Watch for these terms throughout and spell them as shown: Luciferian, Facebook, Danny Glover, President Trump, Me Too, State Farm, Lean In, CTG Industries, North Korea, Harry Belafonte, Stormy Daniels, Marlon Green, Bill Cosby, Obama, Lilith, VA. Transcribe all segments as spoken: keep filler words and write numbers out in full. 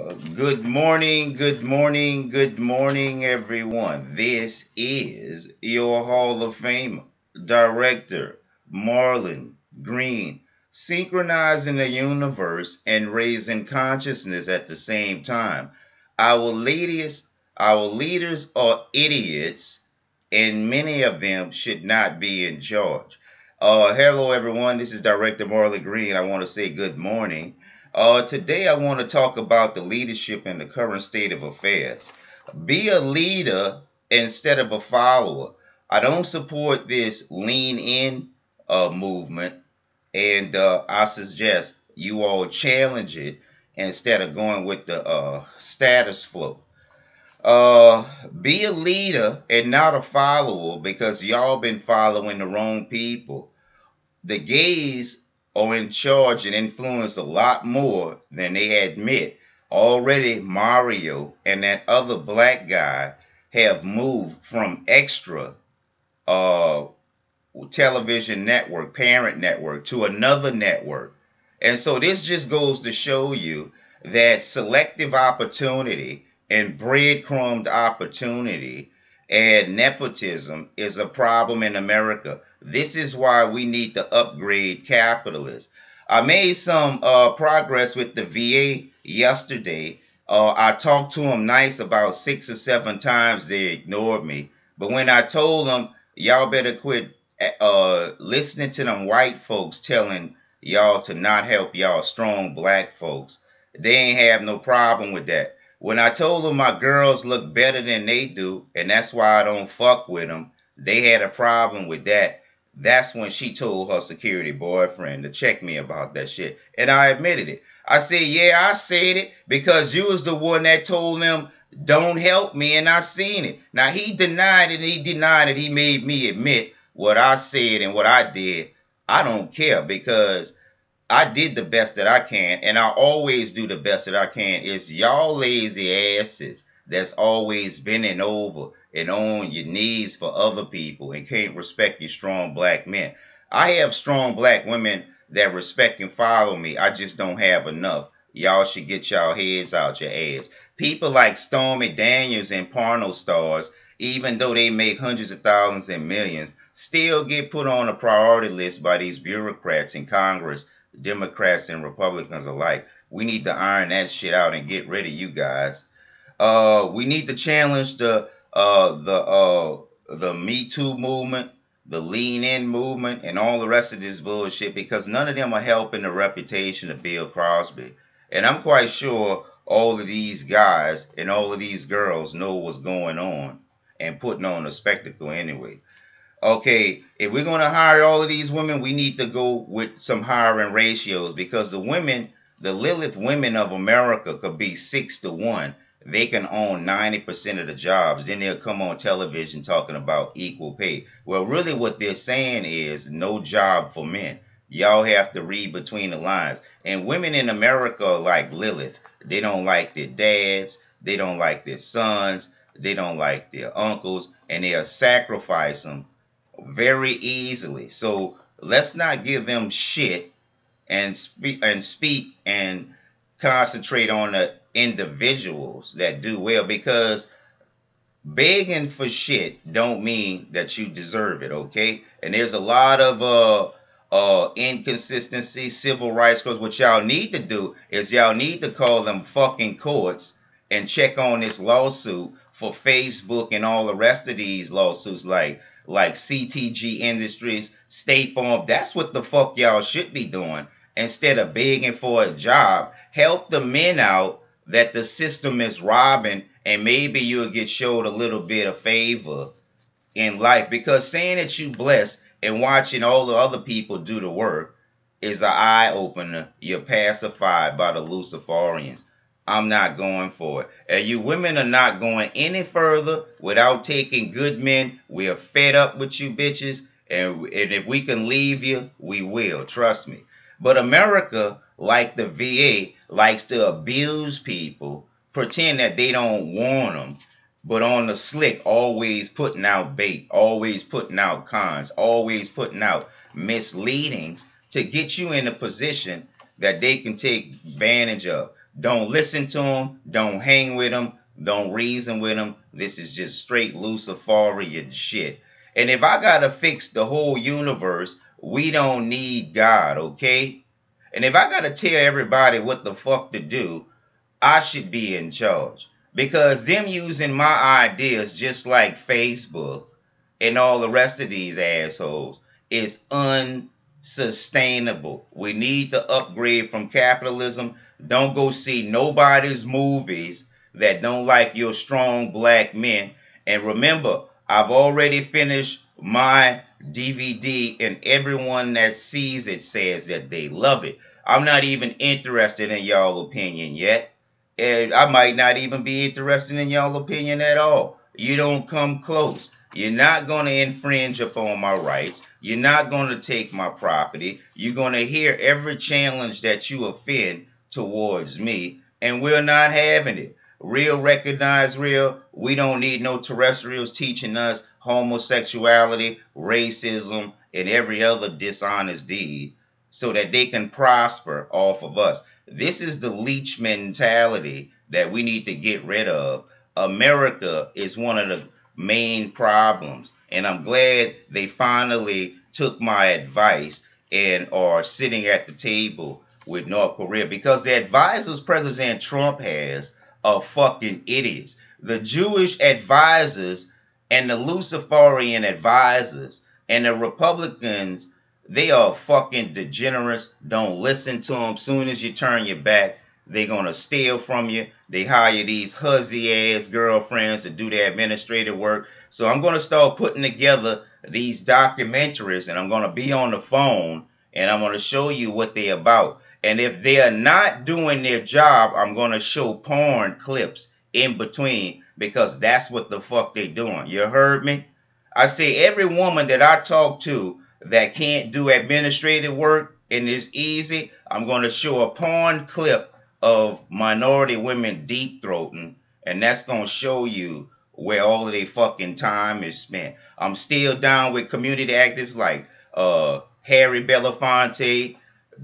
Uh, good morning, good morning, good morning, everyone. This is your Hall of Fame director, Marlon Green, synchronizing the universe and raising consciousness at the same time. Our leaders, our leaders are idiots, and many of them should not be in charge. Uh, hello, everyone. This is Director Marlon Green. I want to say good morning. Uh, today, I want to talk about the leadership in the current state of affairs. Be a leader instead of a follower. I don't support this Lean In uh, movement, and uh, I suggest you all challenge it instead of going with the uh, status quo. Uh, be a leader and not a follower, because y'all been following the wrong people. The gays are in charge and influence a lot more than they admit. Already Mario and that other black guy have moved from extra uh, television network, parent network, to another network. And so this just goes to show you that selective opportunity and breadcrumbed opportunity and nepotism is a problem in America. This is why we need to upgrade capitalism. I made some uh, progress with the V A yesterday. Uh, I talked to them nice about six or seven times. They ignored me. But when I told them, y'all better quit uh, listening to them white folks telling y'all to not help y'all strong black folks, they ain't have no problem with that. When I told them my girls look better than they do, and that's why I don't fuck with them, they had a problem with that. That's when she told her security boyfriend to check me about that shit. And I admitted it. I said, yeah, I said it because you was the one that told them, don't help me, and I seen it. Now, he denied it, and he denied it. He made me admit what I said and what I did. I don't care, because I did the best that I can, and I always do the best that I can. It's y'all lazy asses that's always bending over and on your knees for other people and can't respect your strong black men. I have strong black women that respect and follow me. I just don't have enough. Y'all should get y'all heads out your ass. People like Stormy Daniels and porno stars, even though they make hundreds of thousands and millions, still get put on a priority list by these bureaucrats in Congress. Democrats and Republicans alike. We need to iron that shit out and get rid of you guys. Uh, we need to challenge the uh, the uh, the Me Too movement, the Lean In movement, and all the rest of this bullshit, because none of them are helping the reputation of Bill Cosby. And I'm quite sure all of these guys and all of these girls know what's going on and putting on a spectacle anyway. Okay, if we're going to hire all of these women, we need to go with some hiring ratios, because the women, the Lilith women of America, could be six to one. They can own ninety percent of the jobs. Then they'll come on television talking about equal pay. Well, really what they're saying is no job for men. Y'all have to read between the lines. And women in America are like Lilith. They don't like their dads. They don't like their sons. They don't like their uncles. And they'll sacrifice them very easily. So let's not give them shit and speak and speak and concentrate on the individuals that do well, because begging for shit don't mean that you deserve it. Okay, and there's a lot of uh uh inconsistency, civil rights courts. What y'all need to do is y'all need to call them fucking courts and check on this lawsuit for Facebook and all the rest of these lawsuits like like C T G Industries, State Farm. That's what the fuck y'all should be doing instead of begging for a job. Help the men out that the system is robbing, and maybe you'll get showed a little bit of favor in life, because saying that you blessed and watching all the other people do the work is an eye-opener. You're pacified by the Luciferians. I'm not going for it. And you women are not going any further without taking good men. We are fed up with you bitches. And, and if we can leave you, we will. Trust me. But America, like the V A, likes to abuse people, pretend that they don't want them, but on the slick, always putting out bait, always putting out cons, always putting out misleadings to get you in a position that they can take advantage of. Don't listen to them. Don't hang with them. Don't reason with them. This is just straight Luciferian shit. And if I gotta fix the whole universe, we don't need God, okay? And if I gotta tell everybody what the fuck to do, I should be in charge. Because them using my ideas just like Facebook and all the rest of these assholes is unsustainable. We need to upgrade from capitalism. Don't go see nobody's movies that don't like your strong black men. And remember, I've already finished my D V D and everyone that sees it says that they love it. I'm not even interested in y'all opinion yet. And I might not even be interested in y'all opinion at all. You don't come close. You're not going to infringe upon my rights. You're not going to take my property. You're going to hear every challenge that you offend towards me. And we're not having it. Real, recognize real. We don't need no terrestrials teaching us homosexuality, racism, and every other dishonest deed so that they can prosper off of us. This is the leech mentality that we need to get rid of. America is one of the main problems, and I'm glad they finally took my advice and are sitting at the table with North Korea, because the advisors President Trump has are fucking idiots. The Jewish advisors and the Luciferian advisors and the Republicans, they are fucking degenerates. Don't listen to them. Soon as you turn your back, they're going to steal from you. They hire these hussy-ass girlfriends to do their administrative work. So I'm going to start putting together these documentaries, and I'm going to be on the phone, and I'm going to show you what they're about. And if they are not doing their job, I'm going to show porn clips in between, because that's what the fuck they're doing. You heard me? I say every woman that I talk to that can't do administrative work and is easy, I'm going to show a porn clip of minority women deep throating. And that's going to show you where all of their fucking time is spent. I'm still down with community activists like uh, Harry Belafonte,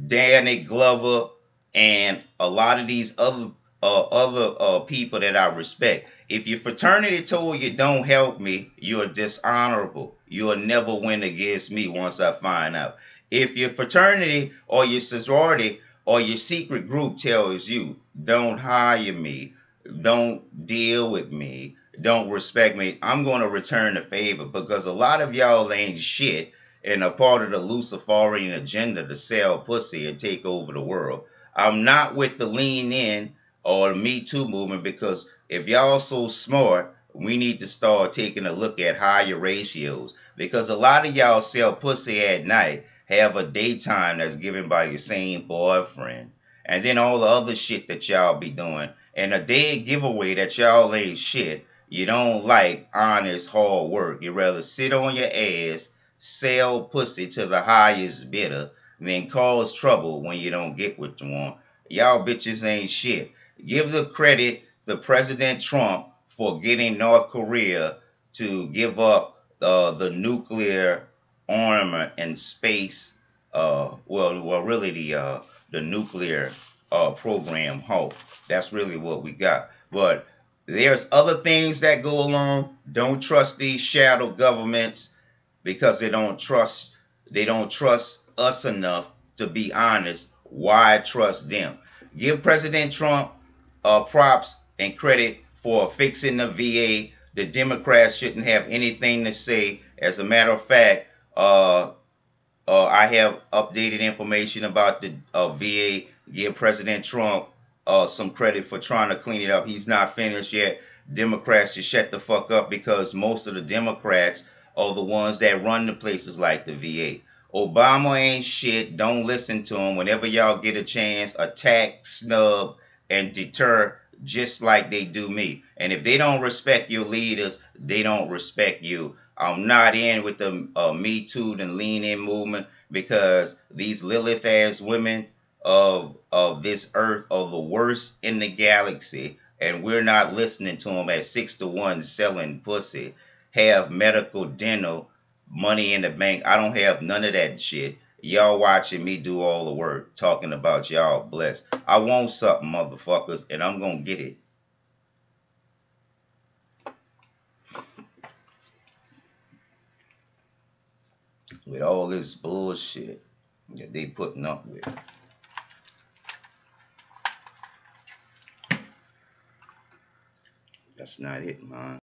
Danny Glover, and a lot of these other uh, other uh, people that I respect. If your fraternity told you don't help me, you're dishonorable. You'll never win against me once I find out. If your fraternity or your sorority or your secret group tells you don't hire me, don't deal with me, don't respect me, I'm going to return the favor, because a lot of y'all ain't shit and a part of the Luciferian agenda to sell pussy and take over the world. I'm not with the Lean In or the Me Too movement, because if y'all so smart, we need to start taking a look at higher ratios, because a lot of y'all sell pussy at night, have a daytime that's given by your same boyfriend, and then all the other shit that y'all be doing, and a dead giveaway that y'all ain't shit. You don't like honest, hard work. You'd rather sit on your ass, sell pussy to the highest bidder, then cause trouble when you don't get what you want. Y'all bitches ain't shit. Give the credit to President Trump for getting North Korea to give up uh, the nuclear armament and space, uh, well, well, really the uh, the nuclear uh, program halt. That's really what we got. But there's other things that go along. Don't trust these shadow governments, because they don't trust they don't trust us enough to be honest. Why trust them? Give President Trump uh, props and credit for fixing the V A. The Democrats shouldn't have anything to say. As a matter of fact, uh, uh, I have updated information about the uh, V A. Give President Trump uh, some credit for trying to clean it up. He's not finished yet. Democrats should shut the fuck up, because most of the Democrats are the ones that run the places like the V A. Obama ain't shit. Don't listen to him. Whenever y'all get a chance, attack, snub, and deter, just like they do me. And if they don't respect your leaders, they don't respect you. I'm not in with the uh, Me Too and Lean In movement, because these Lilith ass women of, of this earth are the worst in the galaxy, and we're not listening to them at six to one selling pussy. Have medical, dental, money in the bank. I don't have none of that shit. Y'all watching me do all the work, talking about y'all blessed. I want something, motherfuckers, and I'm going to get it. With all this bullshit that they putting up with. That's not it, man.